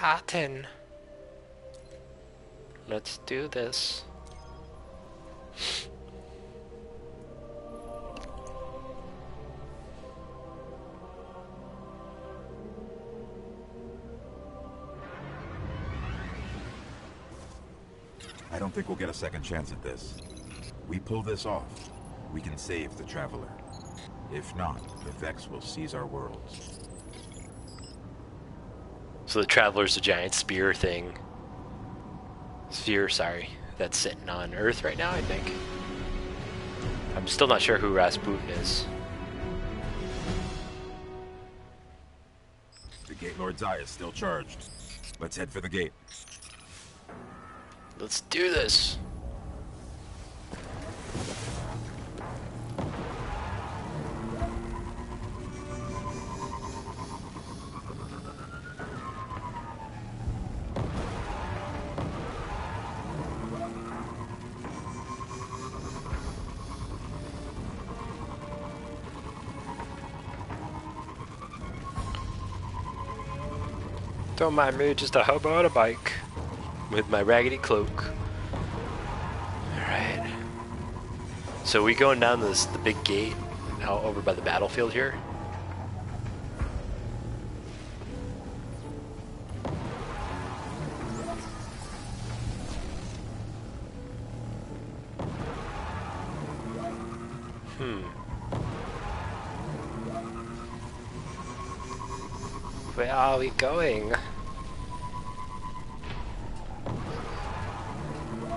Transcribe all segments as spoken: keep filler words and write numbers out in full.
Manhattan. Let's do this. I don't think we'll get a second chance at this. We pull this off, we can save the Traveler. If not, the Vex will seize our worlds. So the Traveler's a giant spear thing. Sphere, sorry. That's sitting on Earth right now, I think. I'm still not sure who Rasputin is. The Gate Lord's eye is still charged. Let's head for the gate. Let's do this. Don't mind me, just a hobo on a bike with my raggedy cloak. Alright. So we going down this the big gate out over by the battlefield here. Hmm. Where are we going?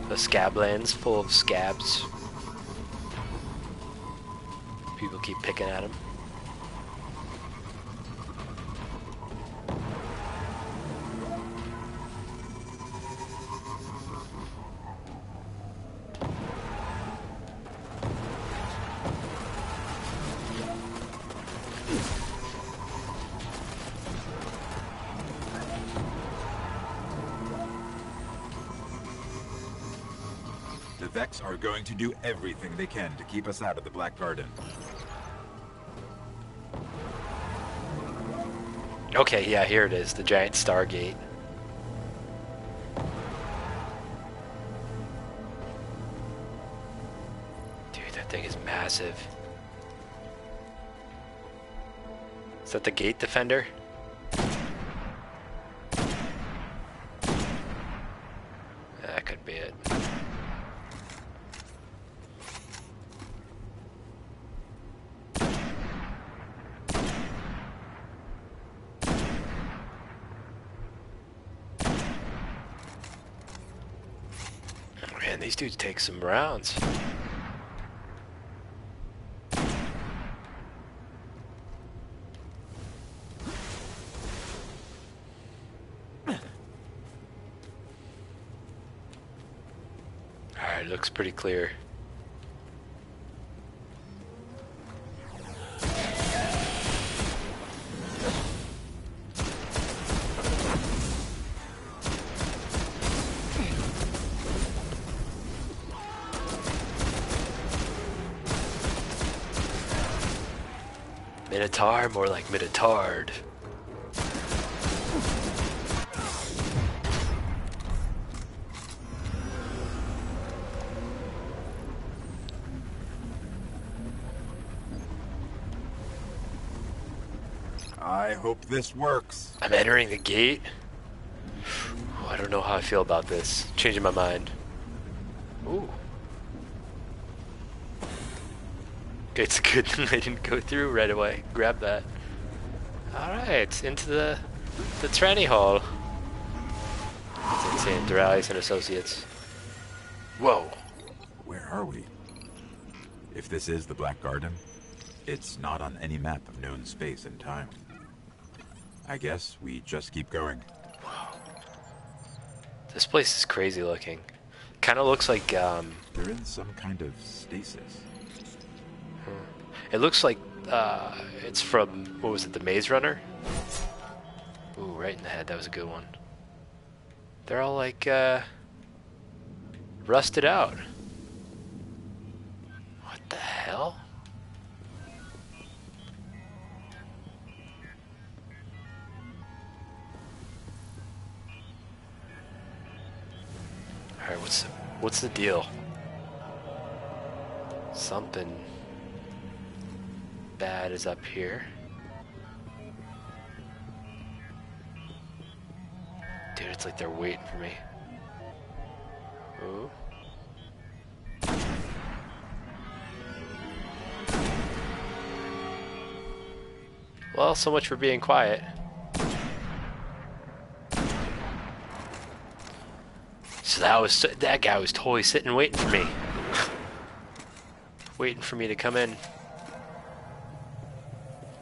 The Scablands full of scabs. People keep picking at them. Vex are going to do everything they can to keep us out of the Black Garden. Okay, yeah, here it is, the giant Stargate. Dude, that thing is massive. Is that the Gate Defender? That could be it. These dudes take some rounds. All right, looks pretty clear. Minotaur, more like Minotard. I hope this works. I'm entering the gate. Oh, I don't know how I feel about this. Changing my mind. Ooh. It's good that they didn't go through right away. Grab that. Alright, into the the tranny hall. That's insane. Duralis and Associates. Whoa. Where are we? If this is the Black Garden, it's not on any map of known space and time. I guess we just keep going. Wow. This place is crazy looking. Kinda looks like um they're in some kind of stasis. It looks like uh, it's from, what was it, the Maze Runner? Ooh, right in the head, that was a good one. They're all like, uh, rusted out. What the hell? What's the, what's the deal? Something bad is up here. Dude, it's like they're waiting for me. Ooh. Well, so much for being quiet. So that was that guy was totally sitting waiting for me. Waiting for me to come in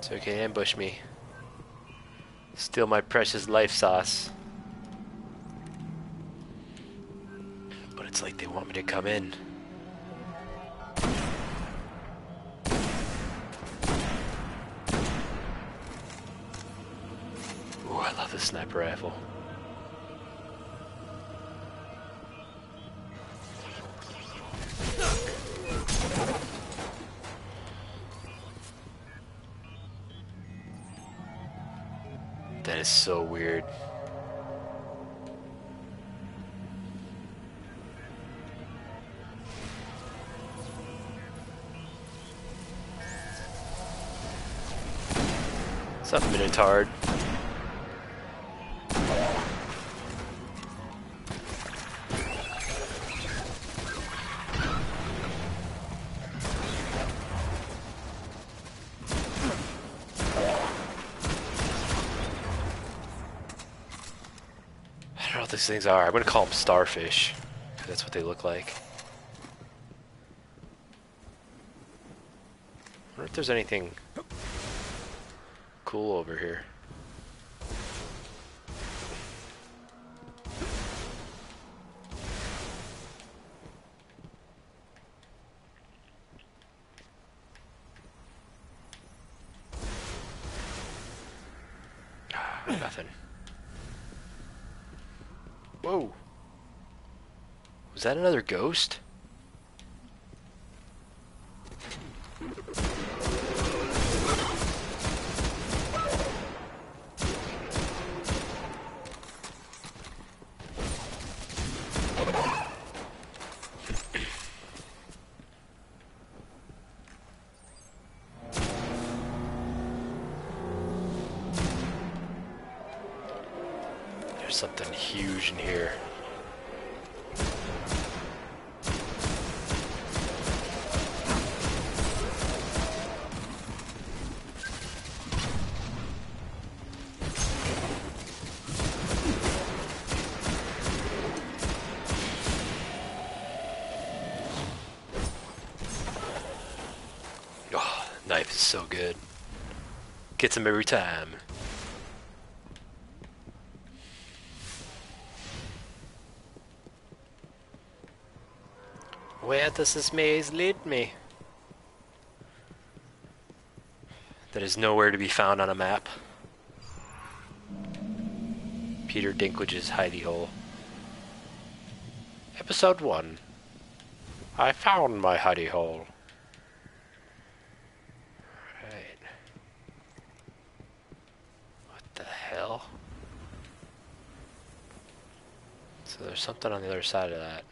so he can ambush me. Steal my precious life sauce. But it's like they want me to come in. Ooh, I love this sniper rifle. It's so weird. What's up, Minotard? These things are. I'm gonna call them starfish. That's what they look like. I wonder if there's anything cool over here. Nothing. Whoa! Was that another ghost? Something huge in here. Oh, the knife is so good. Gets him every time. Where does this maze lead me? That is nowhere to be found on a map. Peter Dinklage's hidey hole. Episode one. I found my hidey hole. Alright. What the hell? So there's something on the other side of that.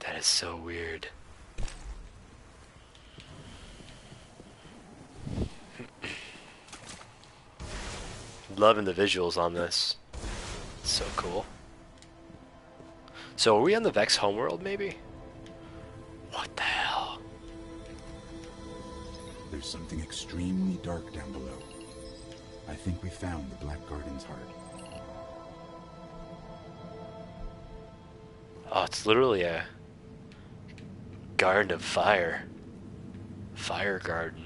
That is so weird. Loving the visuals on this. So cool. So are we on the Vex homeworld maybe? What the hell? There's something extremely dark down below. I think we found the Black Garden's heart. Oh, it's literally a garden of fire. Fire garden.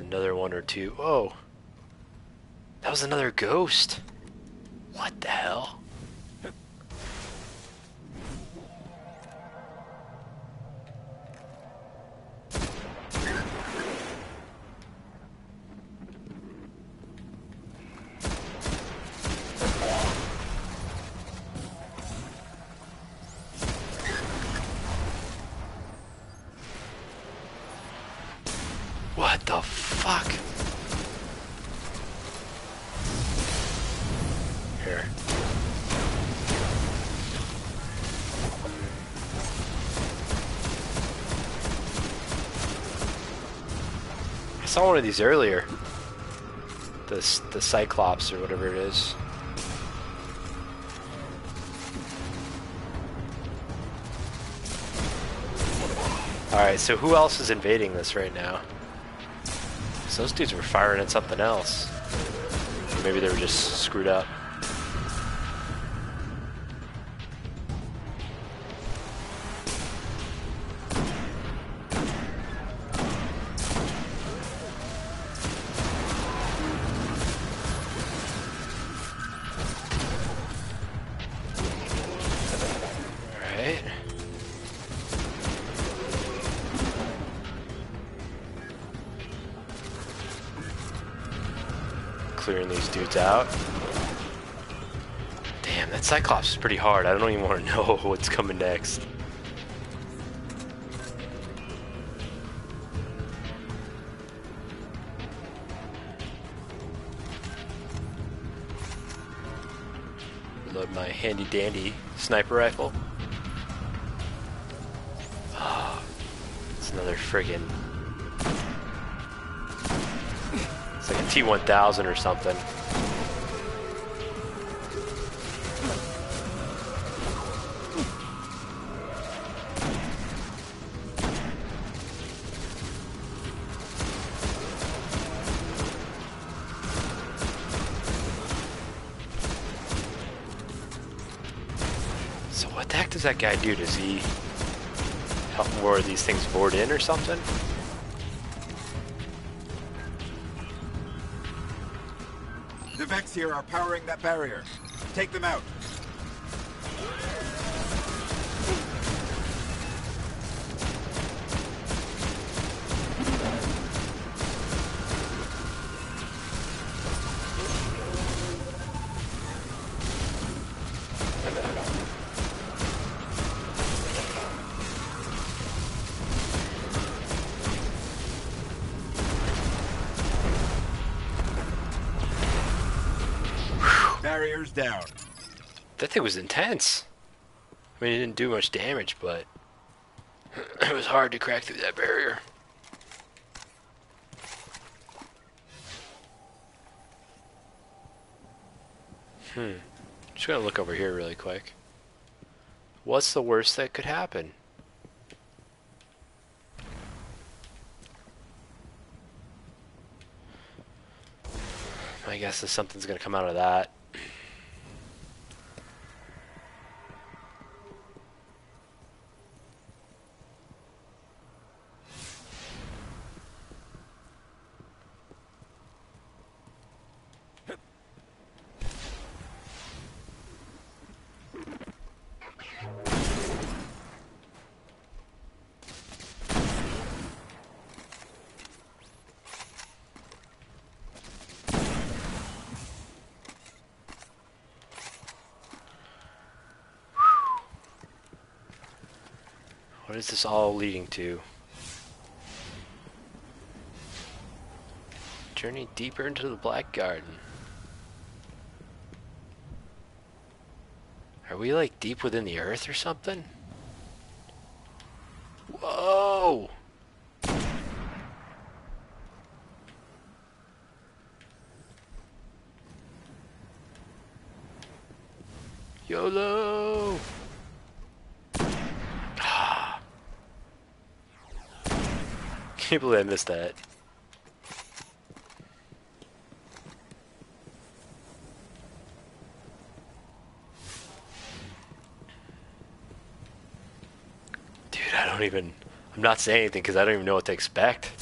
another one or two. Oh, that was another ghost. What the hell? I saw one of these earlier. The, the Cyclops or whatever it is. Alright, so who else is invading this right now? So those dudes were firing at something else. Or maybe they were just screwed up. Clearing these dudes out. Damn, that Cyclops is pretty hard. I don't even want to know what's coming next. Reload my handy dandy sniper rifle. Oh, it's another friggin'. It's like a T one thousand or something. So what the heck does that guy do? Does he help more of these things board in or something? The Vex here are powering that barrier. Take them out. Barriers down. That thing was intense. I mean, it didn't do much damage, but it was hard to crack through that barrier. Hmm. Just gonna look over here really quick. What's the worst that could happen? I guess that something's gonna come out of that. What is this all leading to? Journey deeper into the Black Garden. Are we like deep within the earth or something? Whoa! YOLO! I can't believe I missed that. Dude, I don't even... I'm not saying anything because I don't even know what to expect.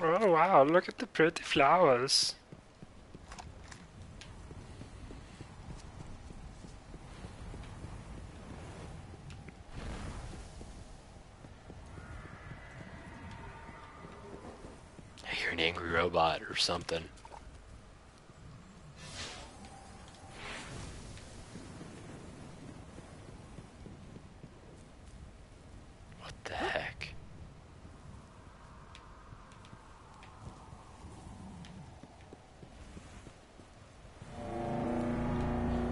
Oh wow, look at the pretty flowers. I hear an angry robot or something.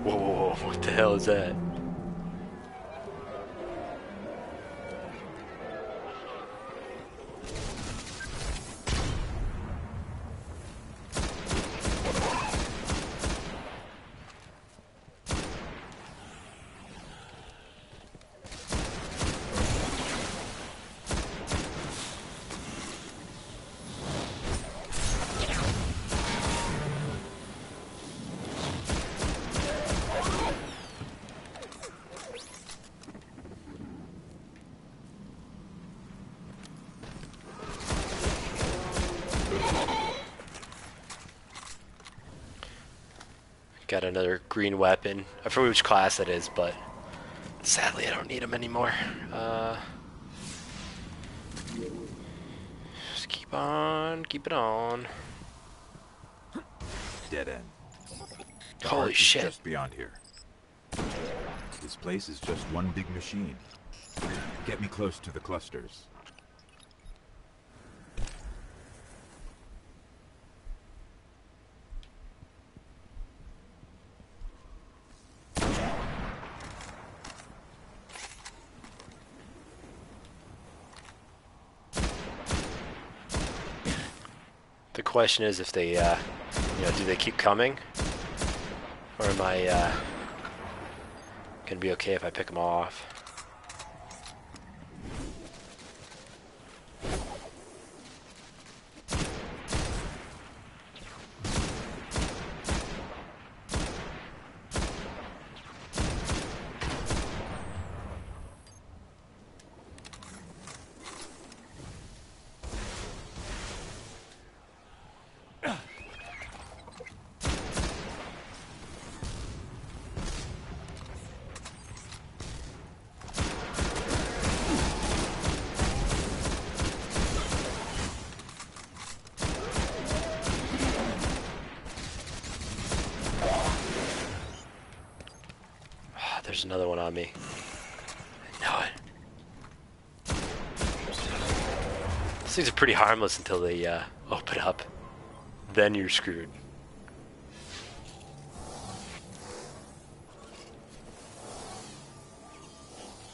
What was that? Got another green weapon. I forget which class it is, but sadly I don't need them anymore. Uh, just keep on, keep it on. Dead end. Holy shit! Just beyond here. This place is just one big machine. Get me close to the clusters. Question is if they, uh, you know, do they keep coming, or am I uh, gonna be okay if I pick them all off? There's another one on me. I know it. These things are pretty harmless until they uh, open up. Then you're screwed.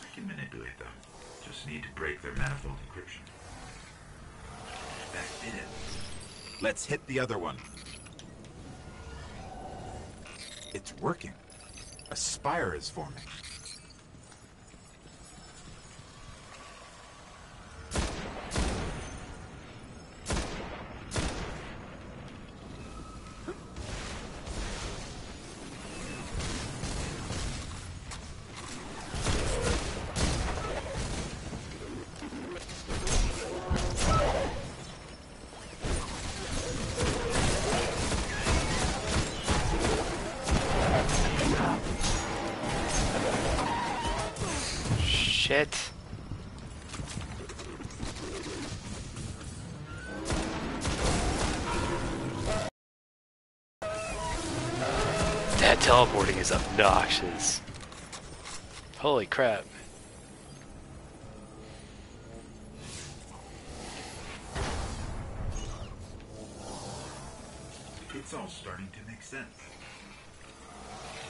I can manipulate them. Just need to break their manifold encryption. That's it. Let's hit the other one. It's working. A spire is forming. Shit. That teleporting is obnoxious. Holy crap. It's all starting to make sense.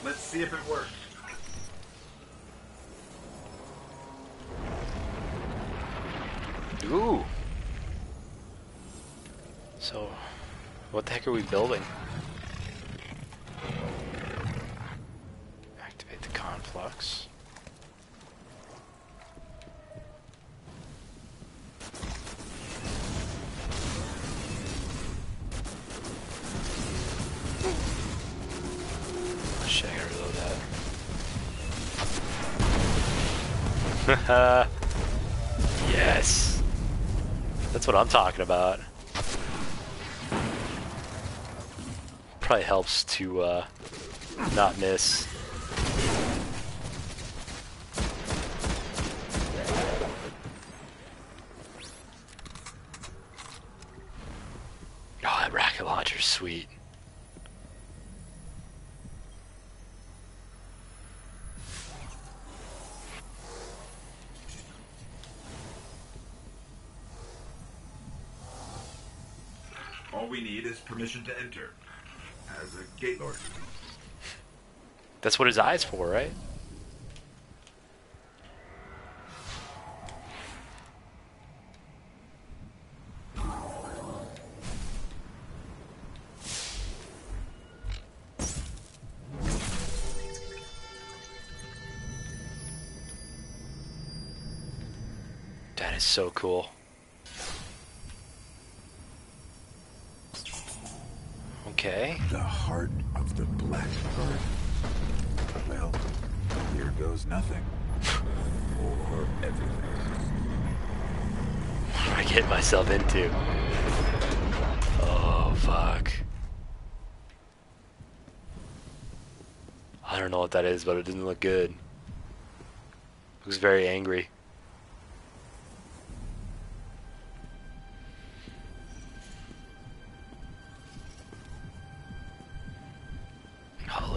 Let's see if it works. Ooh. So, what the heck are we building? Activate the conflux. Shit, I gotta reload that. Haha. Yes. That's what I'm talking about. probably helps to uh, not miss. Oh, that rocket launcher's sweet. All we need is permission to enter as a Gate Lord. That's what his eye's for, right? That is so cool. Okay. The heart of the Black Garden. Well, here goes nothing. Or everything. What do I get myself into? Oh, fuck. I don't know what that is, but it doesn't look good. Looks very angry.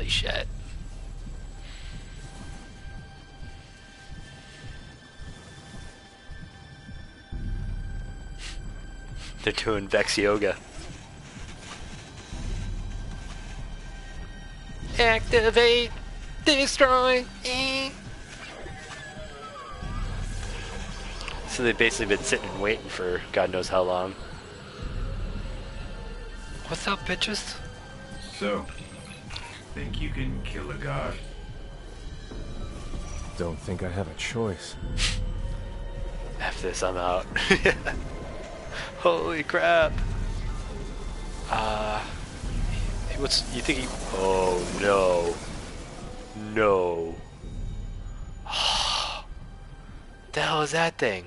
Shit. They're doing Vex yoga. Activate, destroy. Eh. So they've basically been sitting and waiting for God knows how long. What's up, bitches? So. Think you can kill a god? Don't think I have a choice. F this, I'm out. Holy crap! Uh, what's you think? He, oh no, no! The hell is that thing?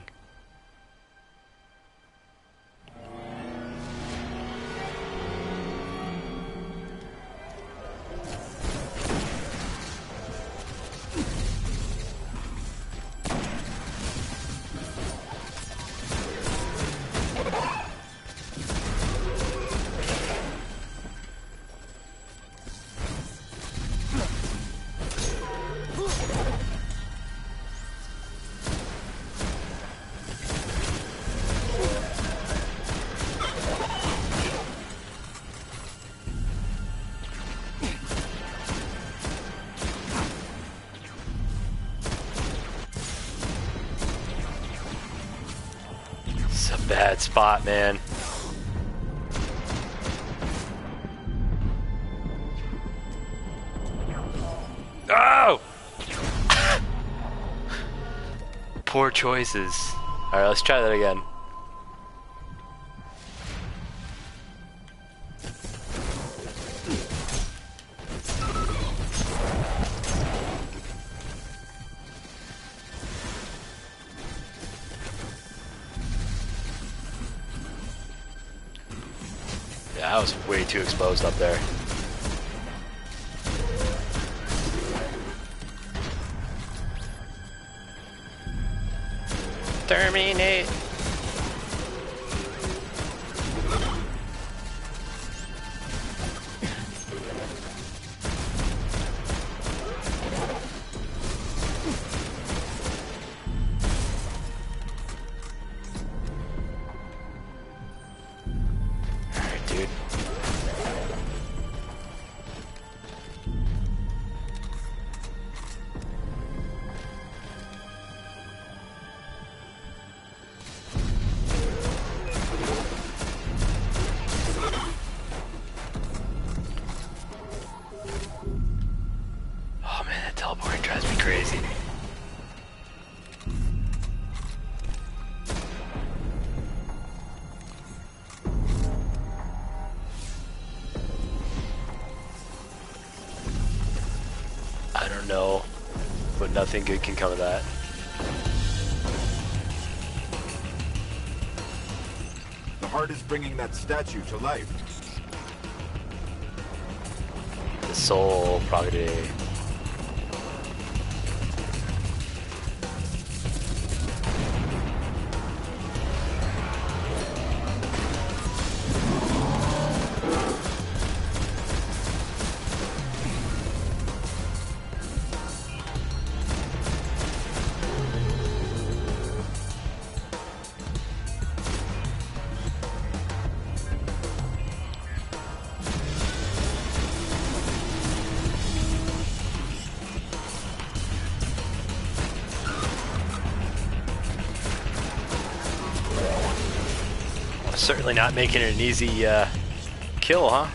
Bad spot, man. Oh! Poor choices. Alright, let's try that again. I was way too exposed up there. Terminate. No, but nothing good can come of that. The heart is bringing that statue to life. soul probably. Certainly not making it an easy uh, kill, huh?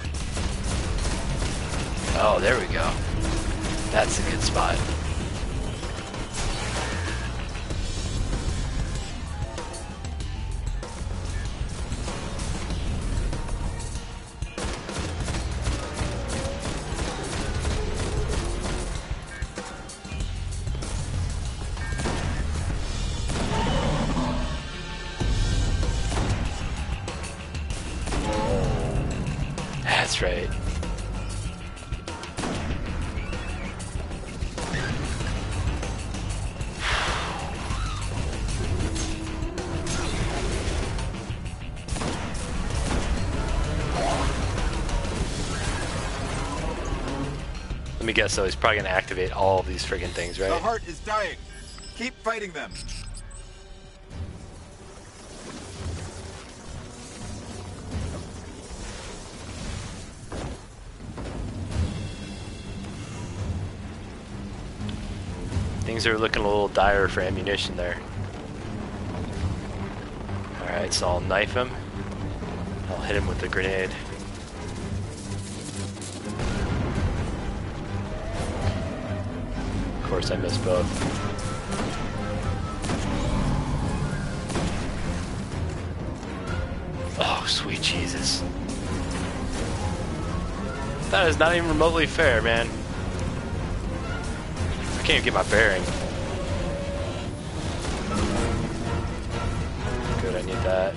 Oh, there we go. That's a good spot. I guess so. He's probably gonna activate all of these friggin' things, right? The heart is dying. Keep fighting them. Things are looking a little dire for ammunition there. All right, so I'll knife him. I'll hit him with the grenade. Of course I missed both. Oh, sweet Jesus. That is not even remotely fair, man. I can't even get my bearing. Good, I need that.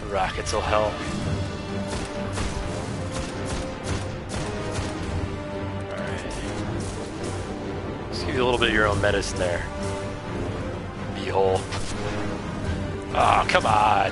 The rockets will help. A little bit of your own medicine there. Beehole. Oh, come on.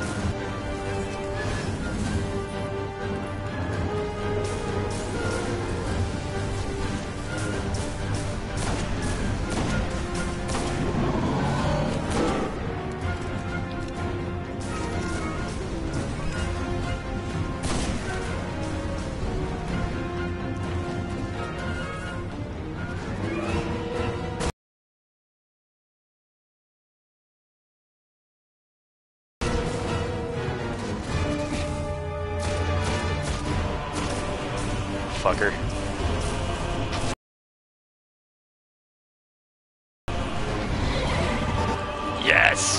Fucker. Yes!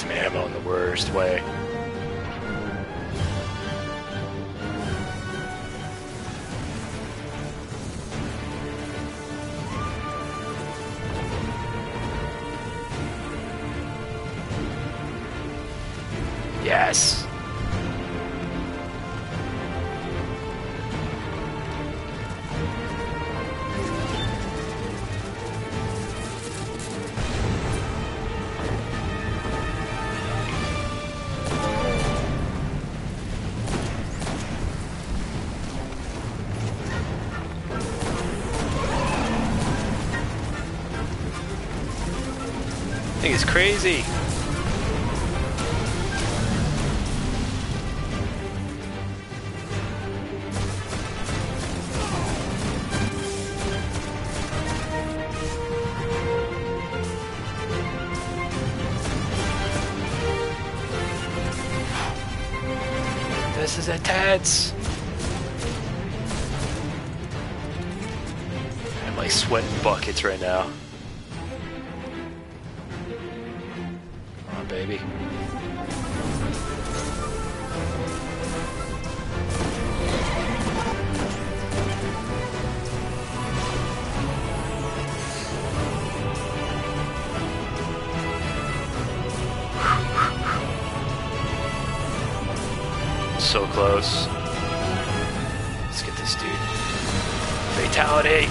Some ammo in the worst way. Yes. Thing is crazy. This is intense. I'm like sweating buckets right now. Come on, baby. So close. Let's get this dude. Fatality!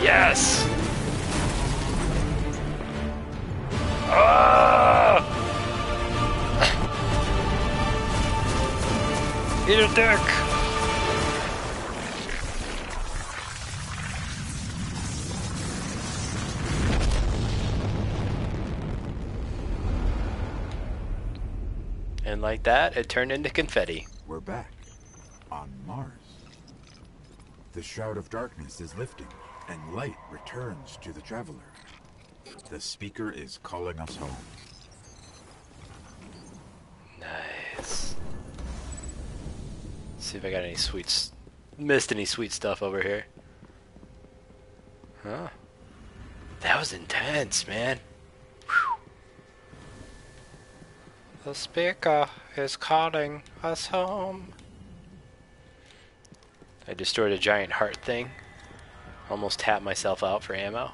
Yes! Ah! Eat a dick! And like that, it turned into confetti. We're back on Mars. The shroud of darkness is lifting, and light returns to the Traveler. The Speaker is calling us home. Nice. Let's see if I got any sweets. Missed any sweet stuff over here. Huh? That was intense, man. Whew. The Speaker is calling us home. I destroyed a giant heart thing. Almost tapped myself out for ammo.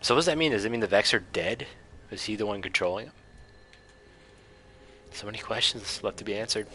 So what does that mean? Does it mean the Vex are dead? Is he the one controlling them? So many questions left to be answered.